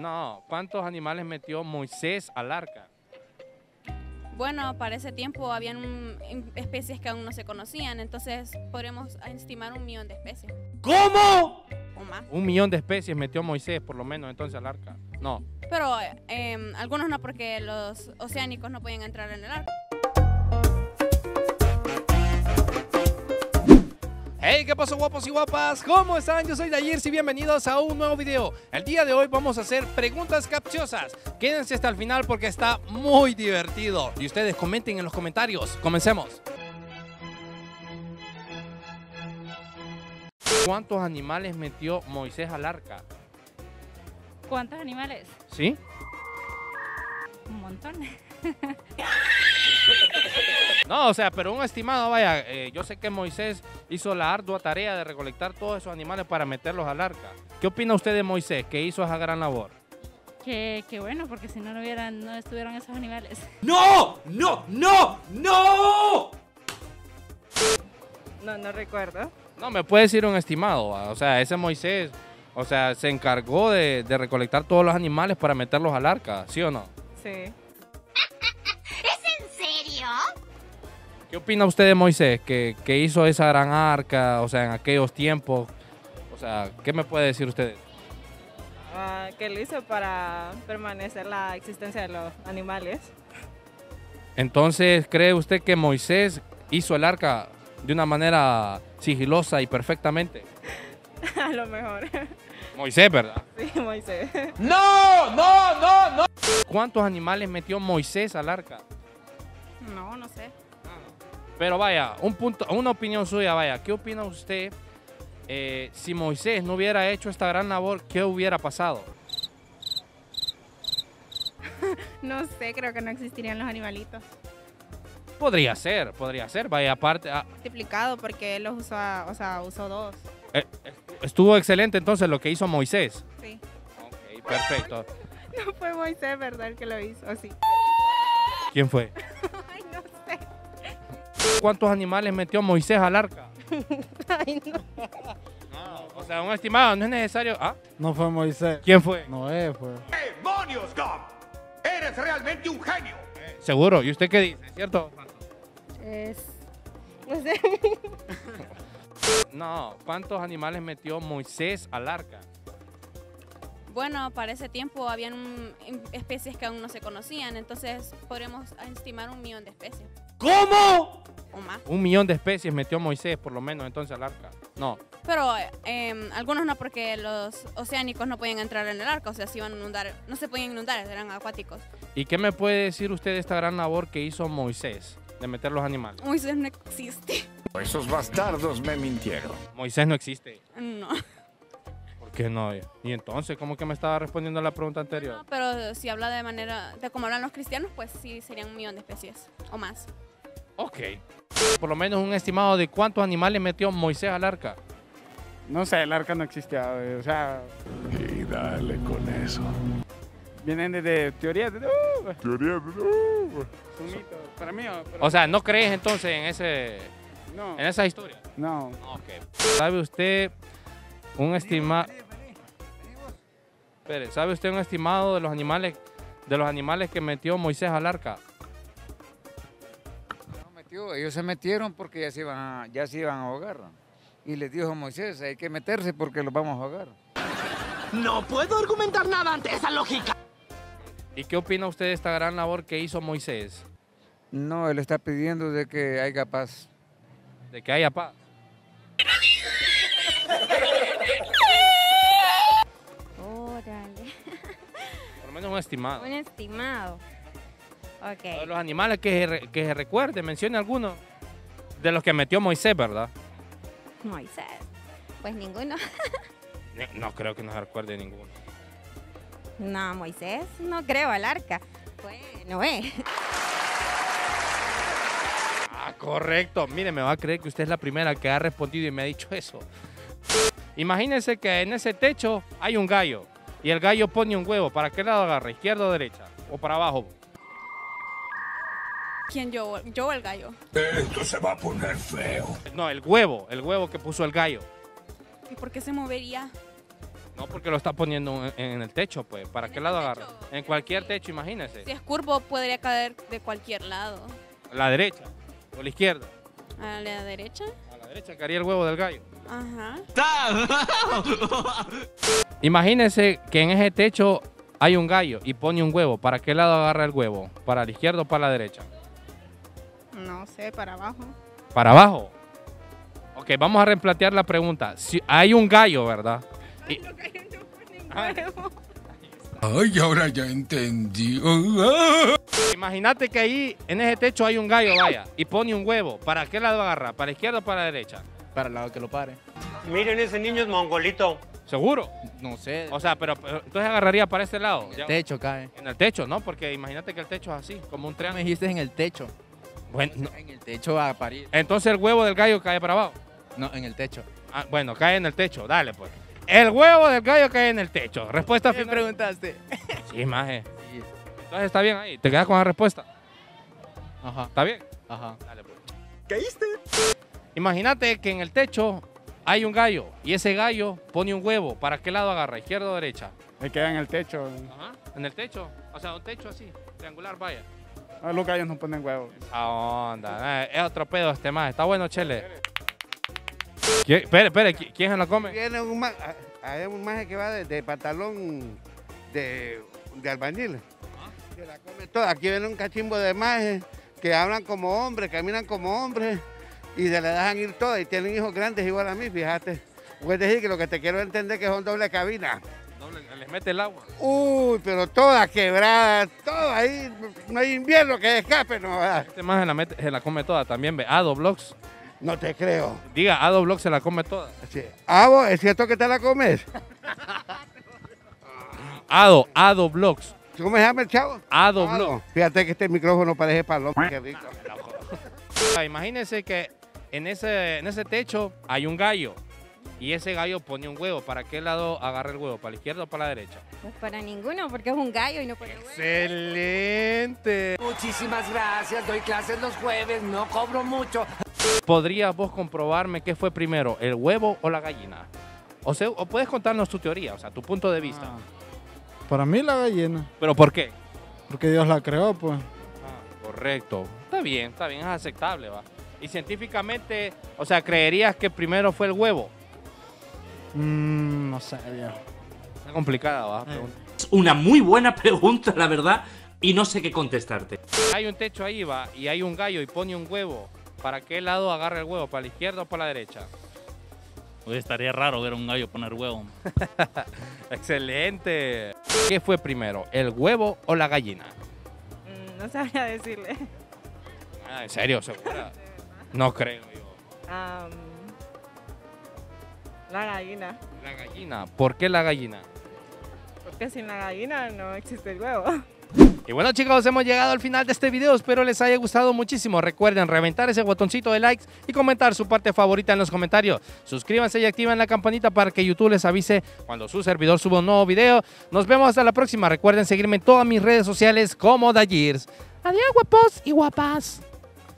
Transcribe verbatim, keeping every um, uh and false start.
No, ¿cuántos animales metió Moisés al arca? Bueno, para ese tiempo habían especies que aún no se conocían, entonces podremos estimar un millón de especies. ¿Cómo? O más. Un millón de especies metió Moisés, por lo menos, entonces al arca. No. Pero eh, algunos no, porque los oceánicos no pueden entrar en el arca. Hey, ¿qué pasó, guapos y guapas? ¿Cómo están? Yo soy The Yirs y bienvenidos a un nuevo video. El día de hoy vamos a hacer preguntas capciosas. Quédense hasta el final porque está muy divertido. Y ustedes comenten en los comentarios. Comencemos. ¿Cuántos animales metió Moisés al arca? ¿Cuántos animales? ¿Sí? Un montón. No, o sea, pero un estimado, vaya, eh, yo sé que Moisés hizo la ardua tarea de recolectar todos esos animales para meterlos al arca. ¿Qué opina usted de Moisés, que hizo esa gran labor? Que, que bueno, porque si no, no, hubieran, no estuvieran esos animales. ¡No! ¡No! ¡No! ¡No! No, no recuerdo. No, me puede decir un estimado, o sea, ese Moisés, o sea, se encargó de, de recolectar todos los animales para meterlos al arca, ¿sí o no? Sí. ¿Qué opina usted de Moisés, que, que hizo esa gran arca, o sea, en aquellos tiempos? O sea, ¿qué me puede decir usted? Uh, que lo hizo para permanecer la existencia de los animales. Entonces, ¿cree usted que Moisés hizo el arca de una manera sigilosa y perfectamente? A lo mejor. Moisés, ¿verdad? Sí, Moisés. ¡No! ¡No! ¡No! ¡No! ¿Cuántos animales metió Moisés al arca? No, no sé. Pero vaya, un punto, una opinión suya, vaya, ¿qué opina usted eh, si Moisés no hubiera hecho esta gran labor, qué hubiera pasado? No sé, creo que no existirían los animalitos. Podría ser, podría ser, vaya, aparte... Ah. Multiplicado porque él los usó, o sea, usó dos. Eh, estuvo excelente entonces lo que hizo Moisés. Sí. Ok, perfecto. No fue Moisés, ¿verdad?, el que lo hizo, ¿o sí? ¿Quién fue? ¿Cuántos animales metió Moisés al arca? Ay, no. No, o sea, un estimado, no es necesario. ¿Ah? No fue Moisés. ¿Quién fue? Noé fue. ¡Demonios, Gump! ¡Eres realmente un genio! Eh, seguro. ¿Y usted qué dice? ¿Cierto? Es... No sé. No, ¿cuántos animales metió Moisés al arca? Bueno, para ese tiempo habían especies que aún no se conocían, entonces podremos estimar un millón de especies. ¿Cómo? O más. Un millón de especies metió Moisés, por lo menos, entonces al arca. No. Pero eh, algunos no, porque los oceánicos no pueden entrar en el arca, o sea, se iban a inundar, no se pueden inundar, eran acuáticos. ¿Y qué me puede decir usted de esta gran labor que hizo Moisés, de meter los animales? Moisés no existe. Esos bastardos me mintieron. Moisés no existe. No. Que no, y entonces, ¿cómo que me estaba respondiendo a la pregunta anterior? No, pero si habla de manera, de como hablan los cristianos, pues sí serían un millón de especies, o más. Ok. Por lo menos un estimado de cuántos animales metió Moisés al arca. No sé, el arca no existía, o sea... Y dale con eso. Vienen desde teorías de... Uh, teorías de... Uh, es un mito, para mí... Pero... O sea, ¿no crees entonces en ese... No. En esa historia? No. Ok. ¿Sabe usted... Un estimado. ¿Sabe usted un estimado de los animales de los animales que metió Moisés al arca? No, metió, ellos se metieron porque ya se iban a, ya se iban a ahogar. Y les dijo a Moisés, hay que meterse porque los vamos a ahogar. No puedo argumentar nada ante esa lógica. ¿Y qué opina usted de esta gran labor que hizo Moisés? No, él está pidiendo de que haya paz. De que haya paz. Un estimado. Un estimado. Ok. Los animales que, que se recuerde, mencione alguno de los que metió Moisés, ¿verdad? Moisés. Pues ninguno. No, no creo que nos recuerde ninguno. No, Moisés, no creo al arca. Bueno, eh. Ah, correcto. Mire, me va a creer que usted es la primera que ha respondido y me ha dicho eso. Imagínense que en ese techo hay un gallo. Y el gallo pone un huevo. ¿Para qué lado agarra? ¿Izquierda o derecha? ¿O para abajo? ¿Quién? ¿Yo? ¿Yo o el gallo? Esto se va a poner feo. No, el huevo. El huevo que puso el gallo. ¿Y por qué se movería? No, porque lo está poniendo en, en el techo, pues. ¿Para qué lado agarra? En cualquier techo, imagínese. Si es curvo, podría caer de cualquier lado. ¿A la derecha o la izquierda? A la derecha. A la derecha caería el huevo del gallo. Ajá. Imagínese que en ese techo hay un gallo y pone un huevo. ¿Para qué lado agarra el huevo? ¿Para la izquierda o para la derecha? No sé, para abajo. ¿Para abajo? Ok, vamos a replantear la pregunta. Si hay un gallo, ¿verdad? Ay, y... no cayó, no pone un ah. huevo. Ay, ahora ya entendí. Imagínate que ahí, en ese techo, hay un gallo, vaya, y pone un huevo. ¿Para qué lado agarra? ¿Para la izquierda o para la derecha? Para el lado que lo pare. Miren, ese niño es mongolito. ¿Seguro? No sé. O sea, pero, pero entonces agarraría para ese lado. En el ya, techo cae. En el techo, ¿no? Porque imagínate que el techo es así, como un triángulo. Me dijiste en el techo. Bueno, no. En el techo va a parir. Entonces el huevo del gallo cae para abajo. No, en el techo. Ah, bueno, cae en el techo, dale pues. El huevo del gallo cae en el techo. Respuesta final. ¿Qué preguntaste? Sí, maje. Sí. Entonces está bien ahí, te quedas con la respuesta. Ajá. ¿Está bien? Ajá. Dale pues. ¿Caíste? Imagínate que en el techo hay un gallo y ese gallo pone un huevo. ¿Para qué lado agarra? ¿Izquierda o derecha? Se queda en el techo. Ajá, en el techo. O sea, un techo así, triangular, vaya. Ah, los gallos no ponen huevos. Ah, onda, es otro pedo este más. Está bueno, chele. Espere, espere, ¿quién se lo come? Tiene un maje, hay un maje que va de, de pantalón de, de albañil. ¿Ah? Se la come toda. Aquí viene un cachimbo de majes que hablan como hombres, caminan como hombres. Y se le dejan ir todas y tienen hijos grandes igual a mí, fíjate. Voy a decir que lo que te quiero entender es que son doble cabina. Doble, les mete el agua. Uy, pero todas quebradas, todas ahí, no hay invierno que escape, no. Este más se la, mete, se la come toda también, ve, Ado Blogs. No te creo. Diga, Ado Blogs se la come toda. Sí. Ado, ¿es cierto que te la comes? Ado, Ado Blogs. ¿Cómo se llama el chavo? Ado Blogs. Fíjate que este micrófono parece paloma, qué rico. Imagínense que en ese, en ese techo hay un gallo y ese gallo pone un huevo. ¿Para qué lado agarra el huevo? ¿Para la izquierda o para la derecha? Pues para ninguno, porque es un gallo y no pone huevo. ¡Excelente! Muchísimas gracias, doy clases los jueves, no cobro mucho. ¿Podrías vos comprobarme qué fue primero, el huevo o la gallina? O sea, o puedes contarnos tu teoría, o sea, tu punto de vista. Ah, para mí la gallina. ¿Pero por qué? Porque Dios la creó, pues. Ah, correcto. Está bien, está bien, es aceptable, va. Y científicamente, o sea, ¿creerías que primero fue el huevo? Mm, no sé, ya. Está complicada, va. Eh. Es una muy buena pregunta, la verdad, y no sé qué contestarte. Hay un techo ahí, va, y hay un gallo y pone un huevo. ¿Para qué lado agarra el huevo? ¿Para la izquierda o para la derecha? Hoy estaría raro ver a un gallo poner huevo. Excelente. ¿Qué fue primero, el huevo o la gallina? Mm, no sabría decirle. Ah, ¿en serio? ¿Segura? No creo yo. Um, la gallina. La gallina. ¿Por qué la gallina? Porque sin la gallina no existe el huevo. Y bueno, chicos, hemos llegado al final de este video. Espero les haya gustado muchísimo. Recuerden reventar ese botoncito de likes y comentar su parte favorita en los comentarios. Suscríbanse y activen la campanita para que YouTube les avise cuando su servidor suba un nuevo video. Nos vemos hasta la próxima. Recuerden seguirme en todas mis redes sociales como The Yirs. Adiós, guapos y guapas.